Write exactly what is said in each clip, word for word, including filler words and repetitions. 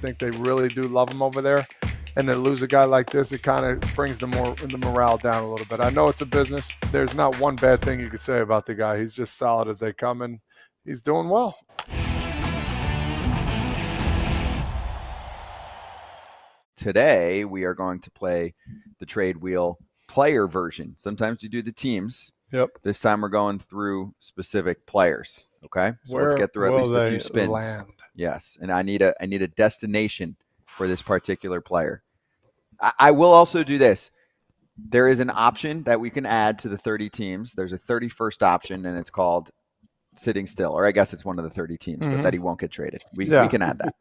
think they really do love him over there. And to lose a guy like this, it kind of brings the more the morale down a little bit. I know it's a business. There's not one bad thing you could say about the guy. He's just solid as they come, and he's doing well. Today, we are going to play the trade wheel player version. Sometimes you do the teams. Yep. This time we're going through specific players. Okay. So where let's get through at least a few spins. Land? Yes. And I need a I need a destination for this particular player. I, I will also do this. There is an option that we can add to the thirty teams. There's a thirty-first option, and it's called sitting still. Or I guess it's one of the thirty teams, mm-hmm. but that he won't get traded. We, yeah. we can add that.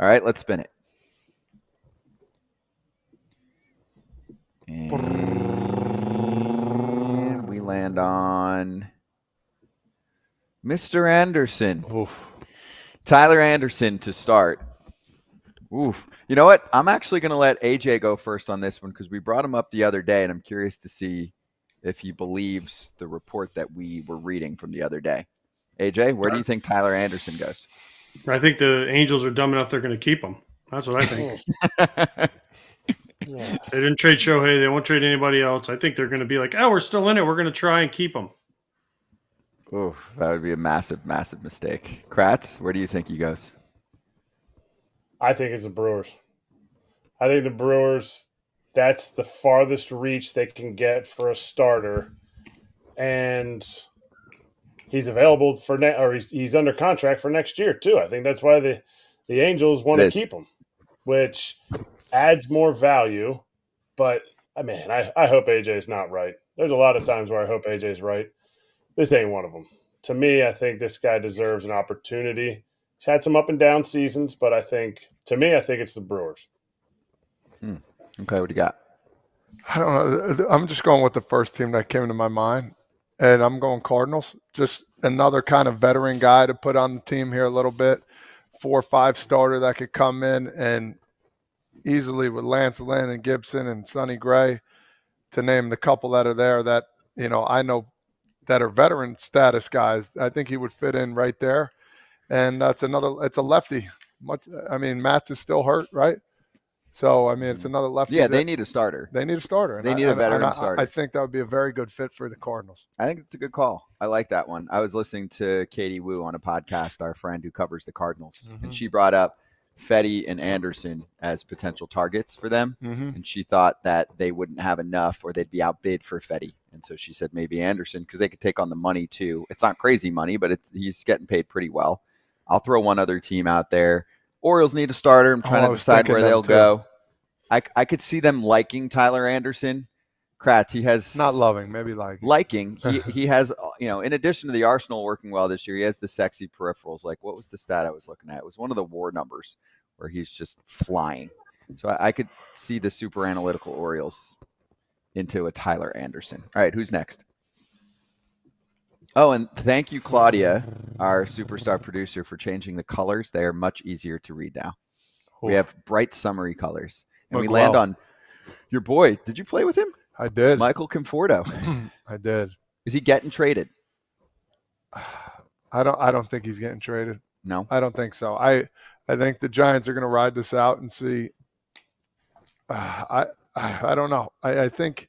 All right, let's spin it. And we land on Mister Anderson. Oof. Tyler Anderson to start. Oof. You know what? I'm actually going to let A J go first on this one because we brought him up the other day, and I'm curious to see if he believes the report that we were reading from the other day. A J, where do you think Tyler Anderson goes? I think the Angels are dumb enough they're going to keep him. That's what I think. Yeah. They didn't trade Shohei. They won't trade anybody else. I think they're going to be like, oh, we're still in it. We're going to try and keep them. Oh, that would be a massive, massive mistake. Kratz, where do you think he goes? I think it's the Brewers. I think the Brewers, that's the farthest reach they can get for a starter. And he's available for ne- – or he's, he's under contract for next year too. I think that's why the, the Angels want to keep him, which adds more value. But, I mean, I, I hope A J's not right. There's a lot of times where I hope A J's right. This ain't one of them. To me, I think this guy deserves an opportunity. He's had some up-and-down seasons, but I think – to me, I think it's the Brewers. Hmm. Okay, what do you got? I don't know. I'm just going with the first team that came to my mind, and I'm going Cardinals. Just another kind of veteran guy to put on the team here a little bit. Four or five starter that could come in and easily with Lance Lynn and Gibson and Sonny Gray, to name the couple that are there that, you know, I know that are veteran status guys. I think he would fit in right there. And that's another, it's a lefty. Much, I mean, Matt's is still hurt, right? So, I mean, it's another lefty. Yeah, they there. need a starter. They need a starter. They I, need a veteran I, starter. I think that would be a very good fit for the Cardinals. I think it's a good call. I like that one. I was listening to Katie Wu on a podcast, our friend who covers the Cardinals, mm-hmm. and she brought up Fetty and Anderson as potential targets for them, mm-hmm. and she thought that they wouldn't have enough or they'd be outbid for Fetty. And so she said maybe Anderson because they could take on the money too. It's not crazy money, but it's, he's getting paid pretty well. I'll throw one other team out there. Orioles need a starter. I'm trying oh, to decide where they'll too. go. I, I could see them liking Tyler Anderson. Kratz, he has – Not loving, maybe like liking. He, he has, you know, in addition to the arsenal working well this year, he has the sexy peripherals. Like, what was the stat I was looking at? It was one of the war numbers where he's just flying. So I, I could see the super analytical Orioles into a Tyler Anderson. All right, who's next? Oh, and thank you, Claudia, our superstar producer, for changing the colors. They are much easier to read now. Cool. We have bright summery colors. And Look we land well. on your boy. Did you play with him? I did. Michael Conforto. I did. Is he getting traded? I don't I don't think he's getting traded. No. I don't think so. I I think the Giants are going to ride this out and see. Uh, I, I I don't know. I, I think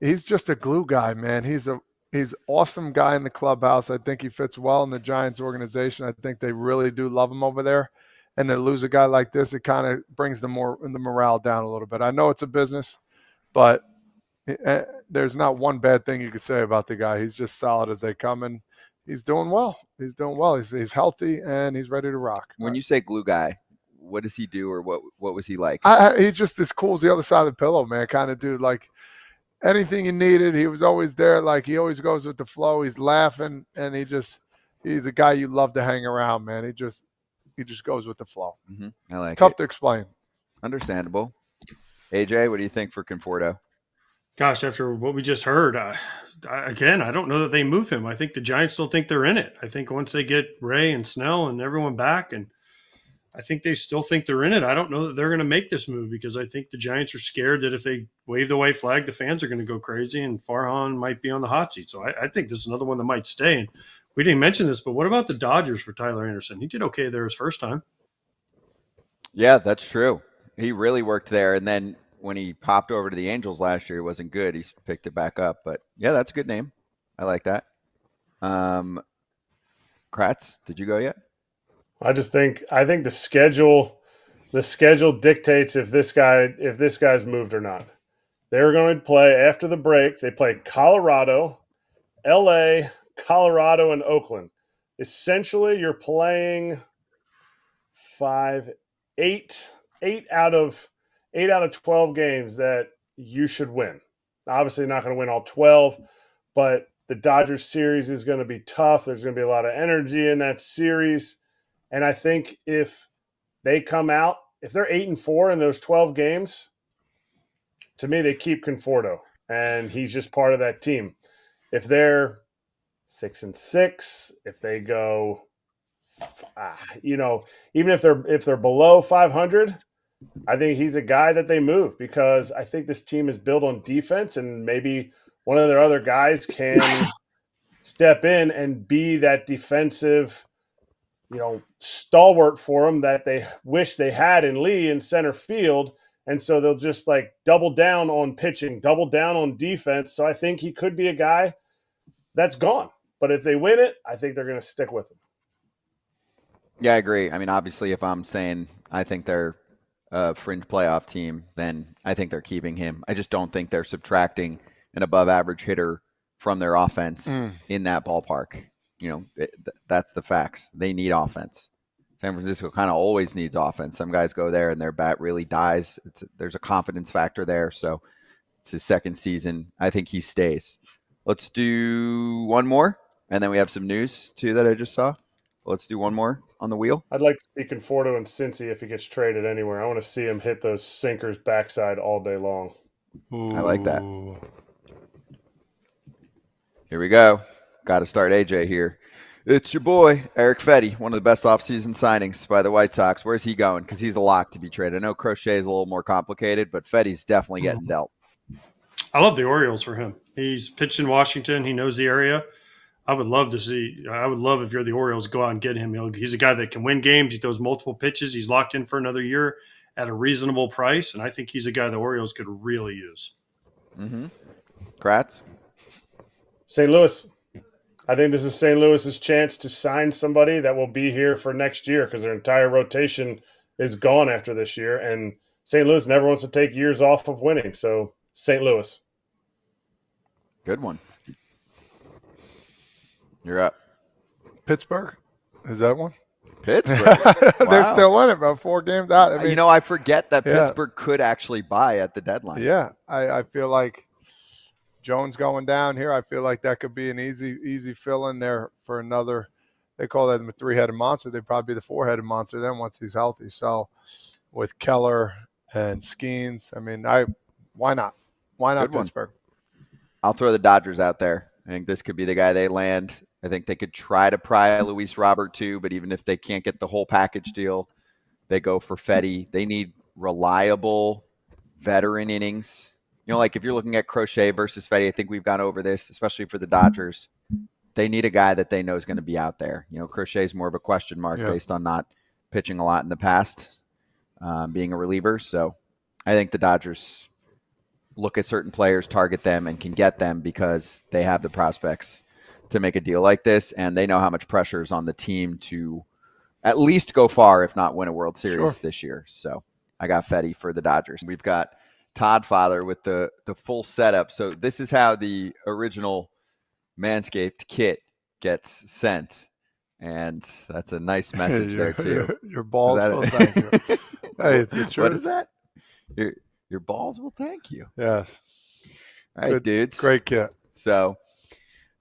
he's just a glue guy, man. He's a He's an awesome guy in the clubhouse. I think he fits well in the Giants organization. I think they really do love him over there. And to lose a guy like this, it kind of brings the, more, the morale down a little bit. I know it's a business, but it, uh, there's not one bad thing you could say about the guy. He's just solid as they come, and he's doing well. He's doing well. He's, he's healthy, and he's ready to rock. When you say glue guy, what does he do or what what was he like? I, he just as cool as the other side of the pillow, man, kind of dude like – anything you needed, he was always there. Like, he always goes with the flow. He's laughing, and he just – he's a guy you love to hang around, man. He just he just goes with the flow. Mm-hmm. I like Tough it. to explain. Understandable. A J, what do you think for Conforto? Gosh, after what we just heard, uh, I, again, I don't know that they move him. I think the Giants still think they're in it. I think once they get Ray and Snell and everyone back, and I think they still think they're in it. I don't know that they're going to make this move because I think the Giants are scared that if they wave the white flag, the fans are going to go crazy and Farhan might be on the hot seat. So I, I think this is another one that might stay. And we didn't mention this, but what about the Dodgers for Tyler Anderson? He did okay there his first time. Yeah, that's true. He really worked there. And then when he popped over to the Angels last year, it wasn't good. He picked it back up. But yeah, that's a good name. I like that. Um, Kratz, did you go yet? I just think I think the schedule the schedule dictates if this guy if this guy's moved or not. They're going to play after the break. They play Colorado, L A, Colorado, and Oakland. Essentially, you're playing five, eight, eight out of eight out of twelve games that you should win. Obviously, not going to win all twelve, but the Dodgers series is going to be tough. There's going to be a lot of energy in that series. And I think if they come out, if they're eight and four in those twelve games, to me, they keep Conforto, and he's just part of that team. If they're six and six, if they go, ah, you know, even if they're if they're below five hundred, I think he's a guy that they move, because I think this team is built on defense, and maybe one of their other guys can step in and be that defensive, you know, stalwart for them that they wish they had in Lee in center field. And so they'll just like double down on pitching, double down on defense. So I think he could be a guy that's gone. But if they win it, I think they're going to stick with him. Yeah, I agree. I mean, obviously, if I'm saying I think they're a fringe playoff team, then I think they're keeping him. I just don't think they're subtracting an above average hitter from their offense mm. in that ballpark. You know, it, th that's the facts. They need offense. San Francisco kind of always needs offense. Some guys go there and their bat really dies. It's a, there's a confidence factor there. So it's his second season. I think he stays. Let's do one more. And then we have some news too that I just saw. Let's do one more on the wheel. I'd like to see Conforto and Cincy if he gets traded anywhere. I want to see him hit those sinkers backside all day long. Ooh. I like that. Here we go. Got to start A J here. It's your boy, Eric Fetty, one of the best offseason signings by the White Sox. Where's he going? Because he's a lock to be traded. I know Crochet is a little more complicated, but Fetty's definitely getting dealt. I love the Orioles for him. He's pitched in Washington. He knows the area. I would love to see – I would love if you're the Orioles, go out and get him. You know, he's a guy that can win games. He throws multiple pitches. He's locked in for another year at a reasonable price, and I think he's a guy the Orioles could really use. Mm-hmm. Kratz? Saint Louis. I think this is Saint Louis's chance to sign somebody that will be here for next year, because their entire rotation is gone after this year, and Saint Louis never wants to take years off of winning. So Saint Louis. Good one. You're up. Pittsburgh? Is that one? Pittsburgh. Wow. They're still in it, bro. Four games out. I mean, you know, I forget that yeah. Pittsburgh could actually buy at the deadline. Yeah. I, I feel like Jones going down here, I feel like that could be an easy, easy fill in there for another. They call that the three-headed monster. They'd probably be the four-headed monster then once he's healthy. So with Keller and Skeens, I mean, I why not? Why not Pittsburgh? I'll throw the Dodgers out there. I think this could be the guy they land. I think they could try to pry Luis Robert too, but even if they can't get the whole package deal, they go for Fetty. They need reliable veteran innings. You know, like if you're looking at Crochet versus Fetty, I think we've gone over this, especially for the Dodgers. They need a guy that they know is going to be out there. You know, Crochet's more of a question mark yeah. based on not pitching a lot in the past, um, being a reliever. So I think the Dodgers look at certain players, target them, and can get them because they have the prospects to make a deal like this, and they know how much pressure is on the team to at least go far, if not win a World Series sure. this year. So I got Fetty for the Dodgers. We've got – Todd Father with the the full setup. So this is how the original Manscaped kit gets sent, and that's a nice message your, there too. Your, your balls will thank you. Hey, it's the truth. What is that? Your your balls will thank you. Yes. All right, good, dudes. Great kit. So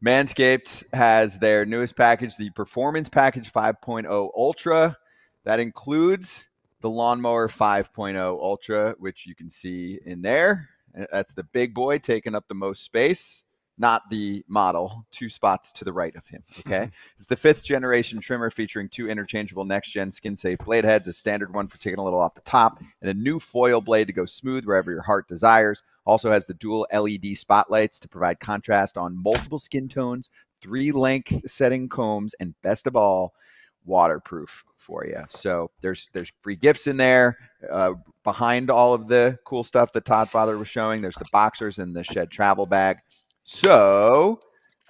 Manscaped has their newest package, the Performance Package five point oh Ultra. That includes the Lawnmower five point oh Ultra, which you can see in there. That's the big boy taking up the most space, not the model, two spots to the right of him, okay? It's the fifth generation trimmer featuring two interchangeable next-gen skin-safe blade heads, a standard one for taking a little off the top, and a new foil blade to go smooth wherever your heart desires. Also has the dual L E D spotlights to provide contrast on multiple skin tones, three length setting combs, and best of all, waterproof for you. So there's there's free gifts in there. Uh, behind all of the cool stuff that Todd Father was showing, there's the boxers and the shed travel bag. So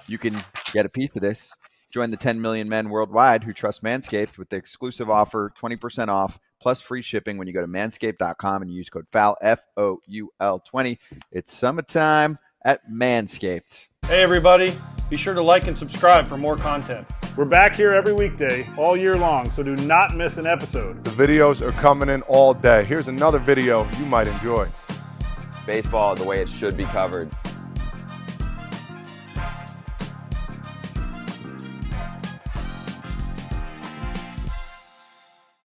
you can get a piece of this. Join the ten million men worldwide who trust Manscaped with the exclusive offer, twenty percent off plus free shipping when you go to manscaped dot com and use code FOUL, F O U L twenty. It's summertime at Manscaped. Hey, everybody. Be sure to like and subscribe for more content. We're back here every weekday, all year long, so do not miss an episode. The videos are coming in all day. Here's another video you might enjoy. Baseball, the way it should be covered.